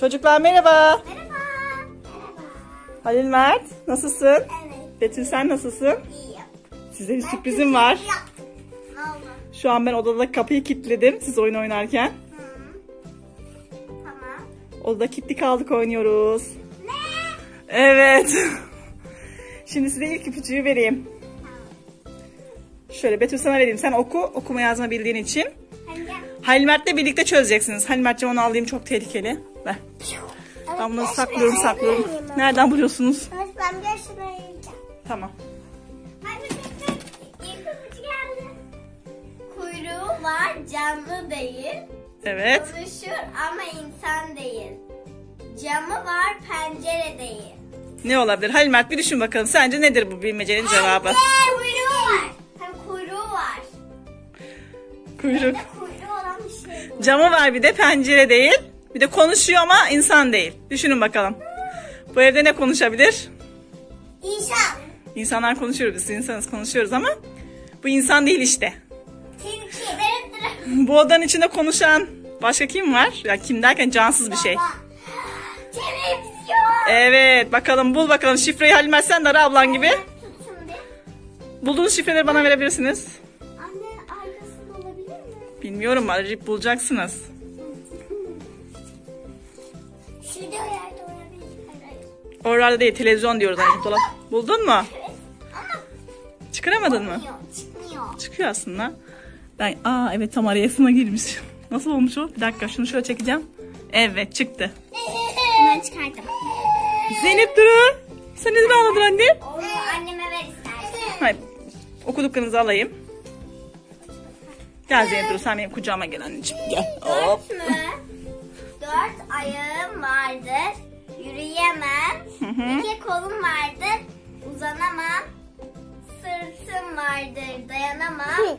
Çocuklar merhaba. Merhaba. Halil Mert, nasılsın? Evet. Betül sen nasılsın? İyiyim. Size bir sürprizim var. Ne oldu? Şu an ben odadaki kapıyı kilitledim siz oyun oynarken. Tamam. Odada kilitli kaldık oynuyoruz. Ne? Evet. Şimdi size ilk ipucuyu vereyim. Şöyle Betül sana vereyim. Sen okuma yazma bildiğin için. Halil Mert'le birlikte çözeceksiniz. Halil Mert'cim onu alayım çok tehlikeli. Ver. Evet, ben bunu saklıyorum. Nereden buluyorsunuz? Evet, ben bir şuna yiyeceğim. Tamam. Hadi ilk ipucu geldi. Kuyruğu var, canlı değil. Evet. Konuşur ama insan değil. Camı var, pencere değil. Ne olabilir? Halil Mert bir düşün bakalım. Sence nedir bu bilmecenin cevabı? Kuyruğu var. Hem kuyruğu var. Kuyruk. Camı var bir de pencere değil. Bir de konuşuyor ama insan değil. Düşünün bakalım. Bu evde ne konuşabilir? İnsan. İnsanlar konuşuyor. Biz insanız konuşuyoruz ama bu insan değil işte. Bu odanın içinde konuşan başka kim var? Yani kim derken cansız bir şey. Televizyon. Evet bakalım bul bakalım şifreyi Halil Mert sen de ara ablan gibi. Bulduğunuz şifreleri bana verebilirsiniz. Bilmiyorum arayıp bulacaksınız. Şurada yerde olabilir. Orada değil televizyon diyoruz. Dolap. Buldun mu? Evet, ama çıkaramadın mı? Çıkmıyor. Çıkıyor aslında. Ben evet tam arayasına girmiş. Nasıl olmuş o? Bir dakika şunu şöyle çekeceğim. Evet çıktı. Bunu çıkardım. Zeynep durun. Sen ne aldın anne? Onu anneme ver istersen. Hayır. Okuduklarınızı alayım. Gel Zeynep dur sen benim kucağıma gel anneciğim gel. Hop. Dört ayağım vardır, yürüyemem. İki kolum vardır, uzanamam. Sırtım vardır, dayanamam.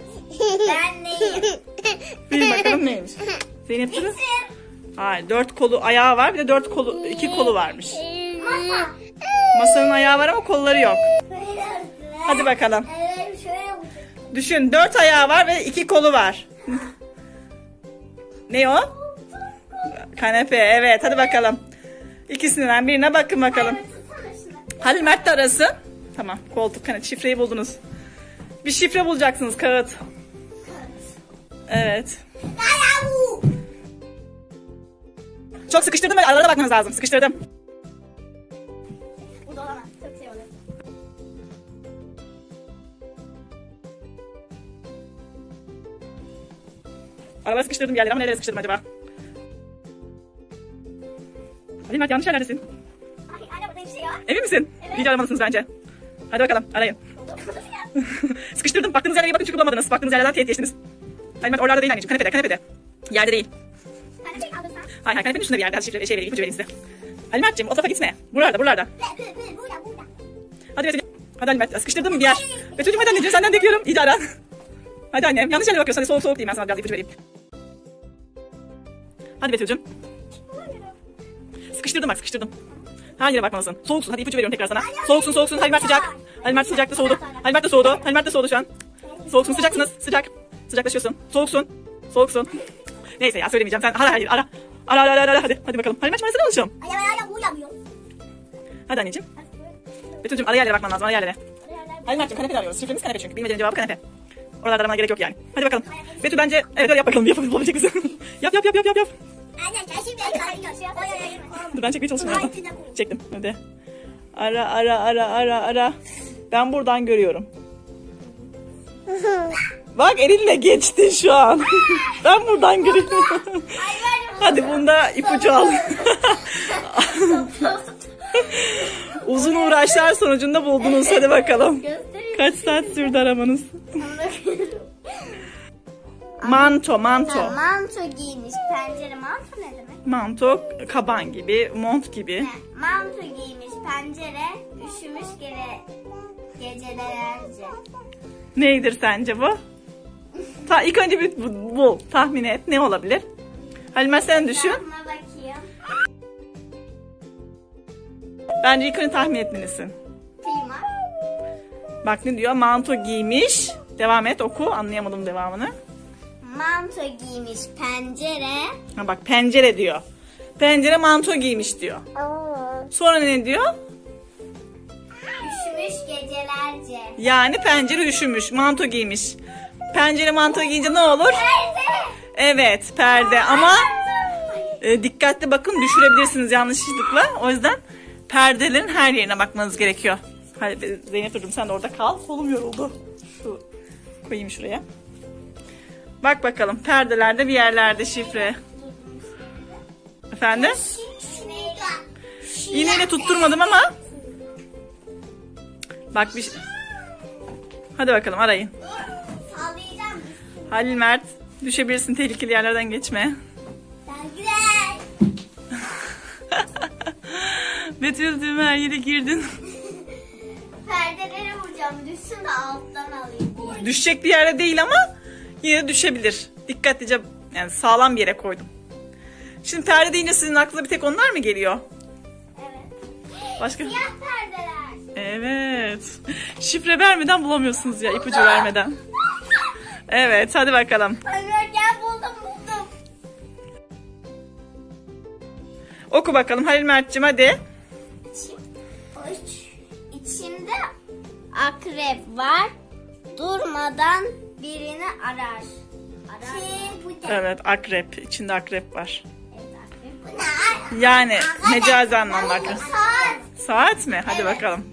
Ben neyim? Bil bakalım neymiş. Zeynep dur. Hayır dört kolu ayağı var bir de iki kolu varmış. Masa. Masanın ayağı var ama kolları yok. Hadi bakalım. Düşün 4 ayağı var ve 2 kolu var. Ne o? Kanepe evet hadi bakalım. İkisinden birine bakın bakalım. Halil Mert de arasın. Tamam koltuk kanepe şifreyi buldunuz. Bir şifre bulacaksınız kağıt. Evet. Çok sıkıştırdım aralara da bakmanız lazım sıkıştırdım. Arabaya sıkıştırdım yerleri ama nereye sıkıştırdım acaba? Halil Mert yanlış yerlerdesin. Ay anne burada bir şey yok. Emin misin? Evet. İyice aramalısınız bence. Hadi bakalım arayın. Sıkıştırdım baktığınız yerlere bakın çünkü bulamadınız. Baktığınız yerlerden tehdit geçtiniz. Halil Mert oralarda değil anneciğim kanepede. Yerde değil. Kanepeyi aldın sen. Hayır kanepenin üstünde bir yerde. Hadi şifre ipucu vereyim size. Halil Mert'cim o tarafa gitme. Buralarda. Burada. Hadi Halil Mert sıkıştırdım bir yer. Ve çocuğum hadi anneciğim senden bekliyorum. İyice ara. Hadi annem yanlış yerlere bakıyorsan soğuk diyeyim ben sana biraz ipucu vereyim. Hadi Betül'cüm. Sıkıştırdım bak sıkıştırdım. Her yere bakmalısın. Soğuksun hadi ipucu veriyorum tekrar sana. Soğuksun. Halil Mert sıcak. Halil Mert sıcak da soğudu. Halil Mert de soğudu şu an. Soğuksun sıcaksınız sıcak. Sıcaklaşıyorsun. Soğuksun. Neyse ya söylemeyeceğim sen ara. Ara hadi bakalım. Halil Mert malzeme alışalım. Hadi anneciğim. Betül'cüm ara yerlere bakman lazım ara yerlere. Halil Mert'cim kanepede arıyoruz. Şifremiz kanepe çünkü. Bilmecenin cevabı kanepe. Oralarda aramana gerek yok yani. Hadi bakalım. Betül bence evet öyle yap bakalım. Yapabilecek misin? Yap. Dur ben çekmeye çalışmıyorum. Çektim. Hadi. Ara. Ben buradan görüyorum. Bak elinle geçtin şu an. Ben buradan görüyorum. Hadi bunda ipucu al. Uzun uğraşlar sonucunda buldunuz. Hadi bakalım. Kaç saat sürdü aramanız? Manto. Ha, manto giymiş. Pencere manto ne demek? Manto kaban gibi, mont gibi. He, manto giymiş pencere, üşümüş gecelerce. Neydir sence bu? İlk önce bir bul, tahmin et. Ne olabilir? Halime sen düşün. Bence ilk önce tahmin etmelisin. Klima. Bak ne diyor? Manto giymiş. Devam et oku. Anlayamadım devamını. Manto giymiş pencere. Ha bak pencere diyor. Pencere manto giymiş diyor. Sonra ne diyor? Üşümüş gecelerce. Yani pencere üşümüş, manto giymiş. Pencere manto giyince ne olur? Perde. Evet, perde. Ama dikkatli bakın, düşürebilirsiniz yanlışlıkla. O yüzden perdelerin her yerine bakmanız gerekiyor. Hadi Zeynep hocam, sen de orada kal. Kolum yoruldu. Şu koyayım şuraya. Bak bakalım, perdelerde bir yerlerde şifre. Efendim? İğneyle tutturmadım ama. Bak bir. Hadi bakalım, arayın. Halil Mert, düşebilirsin, tehlikeli yerlerden geçme. Betül'cüğüm, her yere girdin. Perdeleri vuracağım, düşsün de alttan alayım. Düşecek bir yere değil ama yine de düşebilir. Dikkatlice, yani sağlam bir yere koydum. Şimdi perde deyince sizin aklınıza bir tek onlar mı geliyor? Evet. Başka? Siyah perdeler. Evet. Şifre vermeden bulamıyorsunuz ya, ipucu vermeden. Evet, hadi bakalım. Hayır, gel, buldum. Oku bakalım Halil Mert'cim, hadi. İçinde akrep var. Durmadan birini arar. Evet, akrep. İçinde akrep var. Evet, akrep. Yani mecazi anlamda akrep. Saat mi? Hadi bakalım.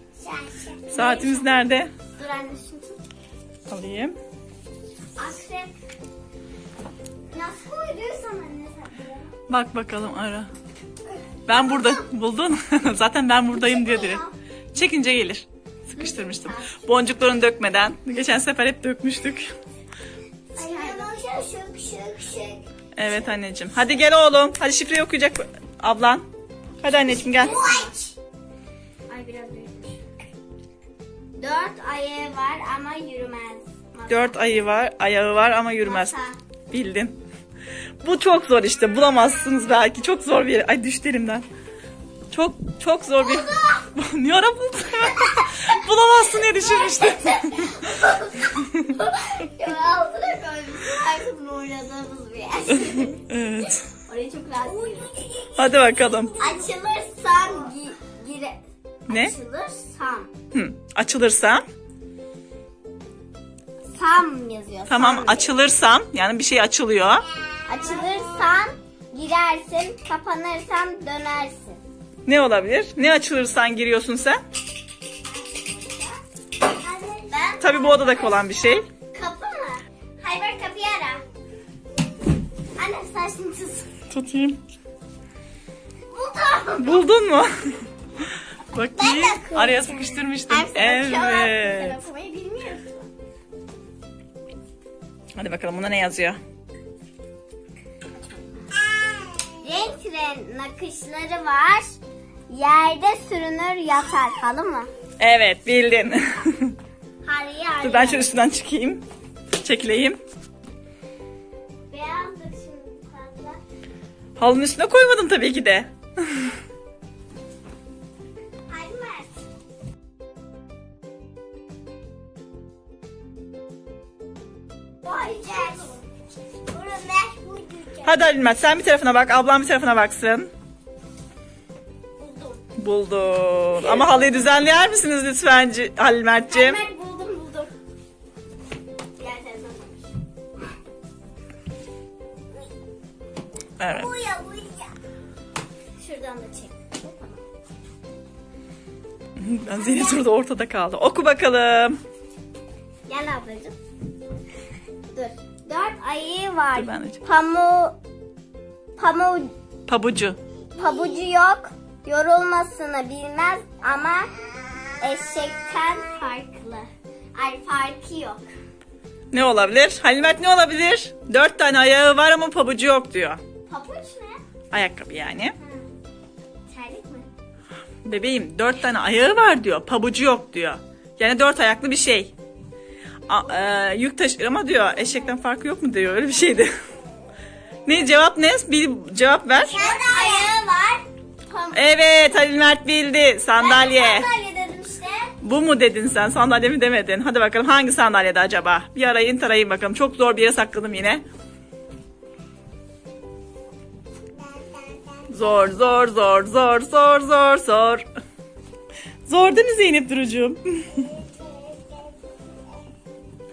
Saatimiz nerede? Alayım. Akrep. Nasıl koyduyorsan anne sen? Bak bakalım, ara. Ben burada buldun. Zaten ben buradayım diyor direkt. Çekince gelir. Sıkıştırmıştım. Boncuklarını dökmeden. Geçen sefer hep dökmüştük. Evet anneciğim. Hadi gel oğlum. Hadi şifreyi okuyacak ablan. Hadi anneciğim, gel. Ay, biraz büyümüş. 4 ayağı var ama yürümez. 4 ayağı var ama yürümez. Bildin. Bu çok zor işte. Bulamazsınız belki. Çok zor bir yer. Ay, düştü elimden. Çok zor bir... Ne ara buldun? Bulamazsın diye düşünmüştüm. Evet. Orayı çok rahat. Hadi bakalım. Açılırsan gire... Ne? Açılırsan. Açılırsam. Sam yazıyor. Tamam, sam açılırsam yazıyor. Yani bir şey açılıyor. Açılırsan girersin, kapanırsan dönersin. Ne olabilir? Ne açılırsan giriyorsun sen? Ben, tabii bu odadaki olan bir şey. Kapı mı? Hayır, kapıyı ara. Anne, saçını tut. Tutayım. Buldum. Buldun mu? Bakayım. Araya sıkıştırmıştım. Evet. Hadi bakalım, bunda ne yazıyor? Renk renk nakışları var. Yerde sürünür yatar. Halı mı? Evet, bildin. Dur, ben şöyle üstünden çıkayım. Çekileyim. Beyazdır şimdi fazla. Halının üstüne koymadım tabii ki de. Hadi Alimet, sen bir tarafına bak, ablam bir tarafına baksın. Buldum. Ama halıyı düzenler misiniz lütfen Alimet'ciğim? Alimet, buldum. Evet. Şuradan da çek. Ben Zeynep burada ortada kaldı. Oku bakalım. Gel ablacığım. Dur. 4 ayı var. Pabucu yok. Yorulmasını bilmez ama eşekten farklı. Ay, farkı yok. Ne olabilir? Halil Mert, ne olabilir? 4 tane ayağı var ama pabucu yok diyor. Pabuç ne? Ayakkabı yani. Terlik mi? Bebeğim, 4 tane ayağı var diyor. Pabucu yok diyor. Yani 4 ayaklı bir şey. Yük taşır ama diyor, eşekten farkı yok mu diyor, öyle bir şeydi. Ne cevap, ne? Bir cevap ver. Ayağı var. Evet, Halil Mert bildi. Sandalye. Ben sandalye dedim işte. Bu mu dedin sen? Sandalye mi demedin? Hadi bakalım, hangi sandalyede acaba? Bir arayın tarayın bakalım. Çok zor bir yere sakladım yine. Zor zor zor zor zor zor zor. Zor değil mi Zeynep Durucuğum?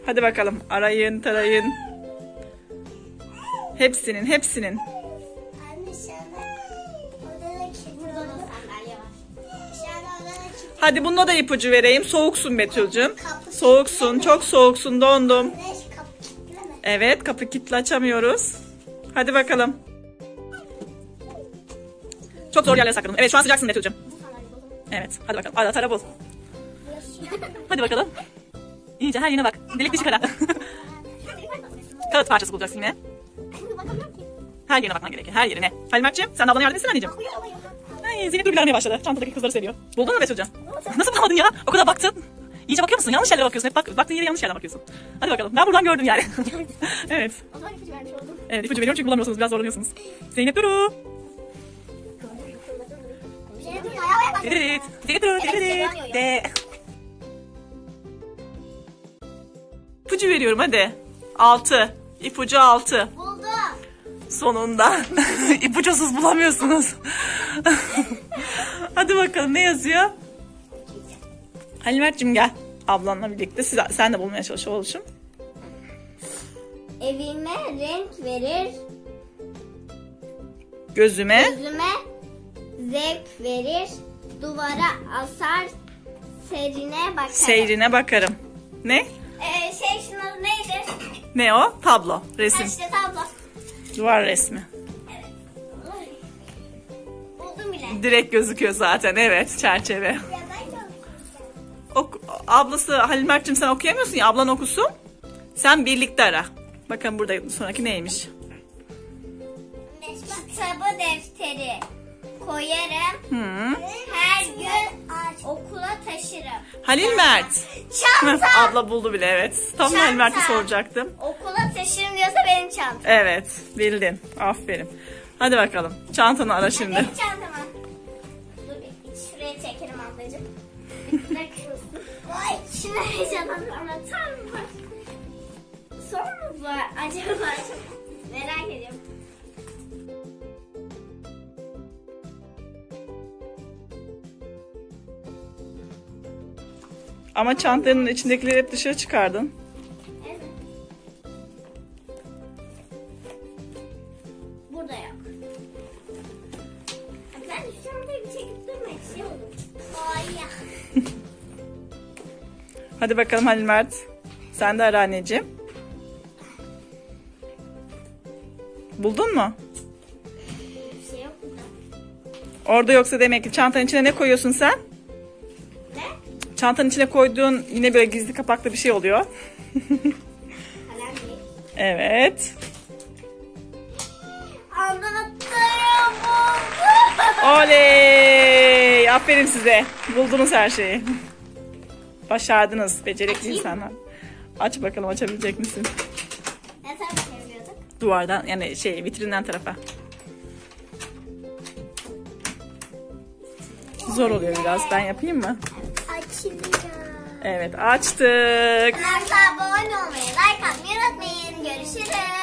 Hadi bakalım arayın tarayın. Hepsinin hepsinin. Hadi bununla da ipucu vereyim. Soğuksun Betül'cüğüm. Soğuksun. Çok soğuksun. Dondum. Evet. Kapı kilitli açamıyoruz. Hadi bakalım. Çok zor yerlere sakladım. Evet şu an sıcaksın Betül'cüğüm. Evet. Hadi bakalım. Ara tara bul. Hadi bakalım. İyice her yerine bak. Delik dişi kadar. Kağıt parçası bulacaksın yine. Her yerine bakman gerekiyor. Her yerine. Halilmak'cığım sen de ablana yardım etsin anneciğim. Zeynep dur bilenmeye başladı. Çantadaki kızları seviyor. Buldun mu Betül'cüğüm? Nasıl bulamadın ya? O kadar baktın. İyice bakıyor musun? Yanlış yerlere bakıyorsun. Hep bak, baktığın yere yanlış yerlere bakıyorsun. Hadi bakalım. Ben buradan gördüm yani. Evet. O zaman ipucu vermiş oldum. Evet ipucu veriyorum çünkü bulamıyorsunuz. Biraz zorlanıyorsunuz. Zeynep Duru. Evet. Zeynep Duru. İpucu veriyorum hadi. 6. İpucu 6. Buldum. Sonunda. İpucusuz bulamıyorsunuz. Hadi bakalım ne yazıyor? Halilmert'cim gel. Ablanla birlikte sen de bulmaya çalış oğlum. Evime renk verir. Gözüme zevk verir. Duvara asar. Seyrine bakarım. Seyrine bakarım. Ne? Şunun neydi? Ne o? Tablo. Resim. İşte tablo. Duvar resmi. Direkt gözüküyor zaten. Evet. Çerçeve. Ablası Halilmert'cim sen okuyamıyorsun ya. Ablan okusun. Sen birlikte ara. Bakın burada sonraki neymiş. Kitabı defteri koyarım. Her gün okula taşırım. Halilmert. Çantam. Abla buldu bile evet. Tam Halilmert'i soracaktım. Okula taşırım diyorsa benim çantam. Evet. Bildin. Aferin. Hadi bakalım. Çantanı ara şimdi. Benim çantamı. Şuraya çekerim ablacığım. Ay, şimdi heyecanlandım ama tam var. Sorumuz var acaba? Merak ediyorum. Ama çantanın içindekileri hep dışarı çıkardın. Evet. Burada yok. Ben şu çantayı bir çekip durmak istiyordum. Hadi bakalım Halilmert. Sen de ara anneciğim. Buldun mu? Bir şey yok burada. Orada yoksa demek ki çantanın içine ne koyuyorsun sen? Ne? Çantanın içine koyduğun yine böyle gizli kapaklı bir şey oluyor. Evet. Anahtarı buldum. Oley! Aferin size. Buldunuz her şeyi. Başardınız. Becerikli Açayım. İnsanlar. Aç bakalım açabilecek misin? Ne tarafa çeviriyorduk? Duvardan yani vitrinden tarafa. Zor oluyor biraz. Ben yapayım mı? Açayım. Evet açtık. Kanalımıza abone olmayı, like atmayı unutmayın. Görüşürüz.